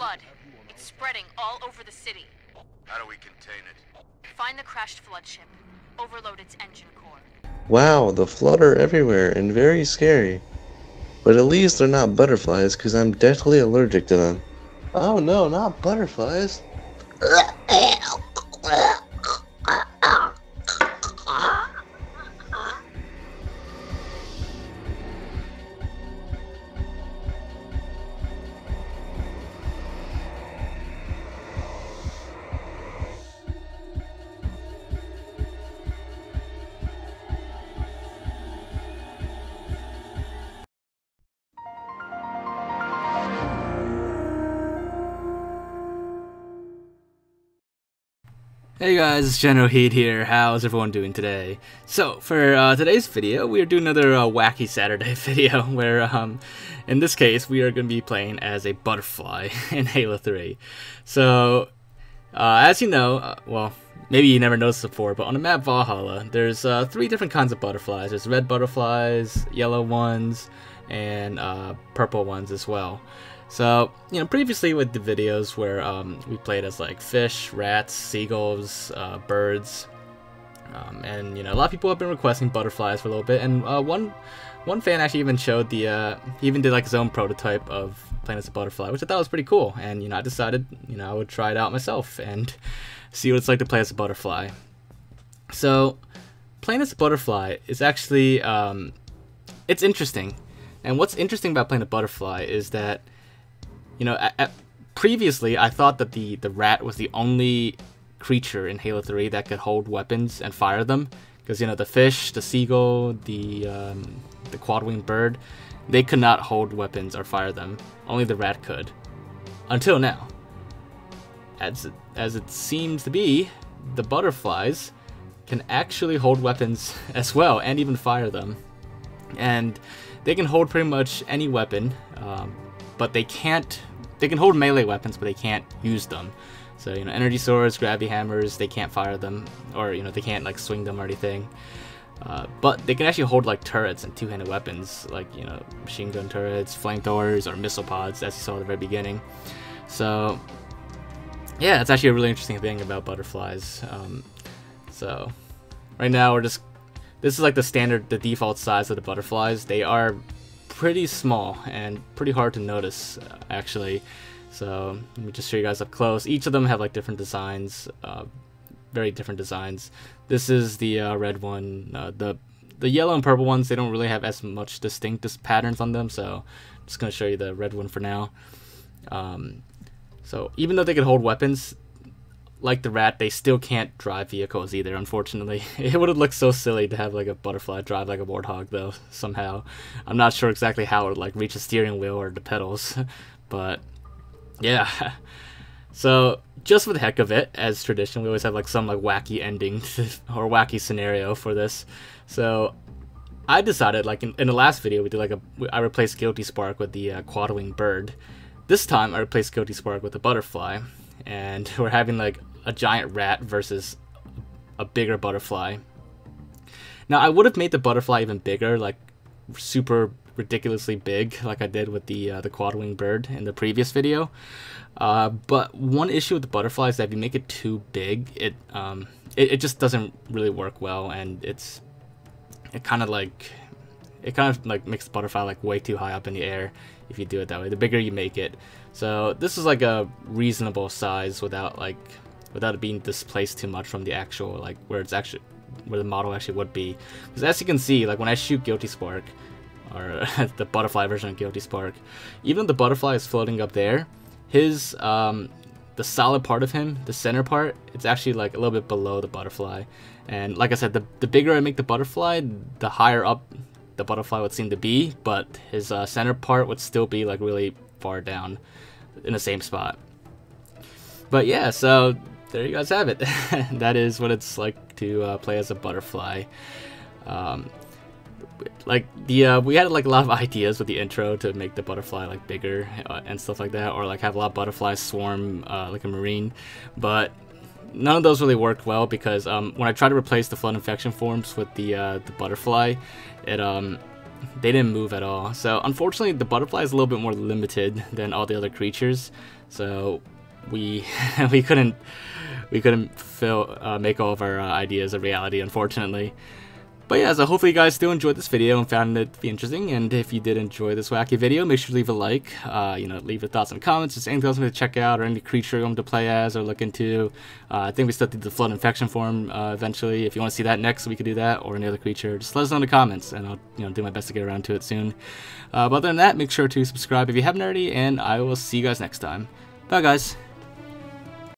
flood. It's spreading all over the city. How do we contain it? Find the crashed flood ship. Overload its engine core. Wow, the flood are everywhere and very scary. But at least they're not butterflies, because I'm deathly allergic to them. Oh no, not butterflies. Hey guys, it's Generalkidd here. How's everyone doing today? So, for today's video, we are doing another wacky Saturday video where, in this case, we are going to be playing as a butterfly in Halo 3. So, as you know, well, maybe you never noticed before, but on the map Valhalla, there's 3 different kinds of butterflies. There's red butterflies, yellow ones, and purple ones as well. So, you know, previously with the videos where we played as like fish, rats, seagulls, birds, and you know, a lot of people have been requesting butterflies for a little bit, and one fan actually even showed the he even did like his own prototype of playing as a butterfly, which I thought was pretty cool. And you know, I decided, you know, I would try it out myself and see what it's like to play as a butterfly. So, playing as a butterfly is actually it's interesting, and what's interesting about playing a butterfly is that, you know, previously I thought that the rat was the only creature in Halo 3 that could hold weapons and fire them, because you know, the fish, the seagull, the quad-winged bird, they could not hold weapons or fire them. Only the rat could. Until now, as it seems to be, the butterflies can actually hold weapons as well and even fire them, and they can hold pretty much any weapon. But they can't. They can hold melee weapons, but they can't use them. So you know, energy swords, gravity hammers, they can't fire them, or you know, they can't like swing them or anything. But they can actually hold like turrets and two-handed weapons, like you know, machine gun turrets, flamethrowers, or missile pods, as you saw at the very beginning. So yeah, that's actually a really interesting thing about butterflies. So right now we're just. This is like the standard, the default size of the butterflies. They are pretty small and pretty hard to notice, actually. So let me just show you guys up close. Each of them have like different designs, very different designs. This is the red one. The yellow and purple ones, they don't really have as much distinct patterns on them, so I'm just gonna show you the red one for now. So even though they could hold weapons, like the rat, they still can't drive vehicles either, unfortunately. It would have looked so silly to have like a butterfly drive like a warthog, though, somehow. I'm not sure exactly how it would like reach the steering wheel or the pedals, but yeah. So just for the heck of it, as tradition, we always have like some like wacky ending or wacky scenario for this. So I decided, like in the last video, we did like I replaced Guilty Spark with the quad-winged bird. This time I replaced Guilty Spark with a butterfly, and we're having like a giant rat versus a bigger butterfly. Now I would have made the butterfly even bigger, like super ridiculously big, like I did with the quad-winged bird in the previous video. But one issue with the butterfly is that if you make it too big, it just doesn't really work well, and it kind of like makes the butterfly like way too high up in the air if you do it that way. The bigger you make it. So this is like a reasonable size without it being displaced too much from the actual like where the model actually would be. Because as you can see, like when I shoot Guilty Spark, or the butterfly version of Guilty Spark, even if the butterfly is floating up there, his the solid part of him, the center part, it's actually like a little bit below the butterfly. And like I said, the bigger I make the butterfly, the higher up the butterfly would seem to be, but his center part would still be like really far down in the same spot. But yeah, so there you guys have it. That is what it's like to play as a butterfly. Like the we had like a lot of ideas with the intro to make the butterfly like bigger and stuff like that, or like have a lot of butterflies swarm like a marine, but none of those really worked well, because when I tried to replace the flood infection forms with the butterfly, they didn't move at all. So unfortunately, the butterfly is a little bit more limited than all the other creatures. So we couldn't make all of our ideas a reality, unfortunately. But yeah, so hopefully you guys still enjoyed this video and found it to be interesting. And if you did enjoy this wacky video, make sure to leave a like, you know, leave your thoughts and comments, just anything else you want to check out or any creature you want to play as or look into. I think we still did the flood infection form eventually. If you want to see that next, we could do that or any other creature. Just let us know in the comments and I'll, you know, do my best to get around to it soon. But other than that, make sure to subscribe if you haven't already, and I will see you guys next time. Bye guys.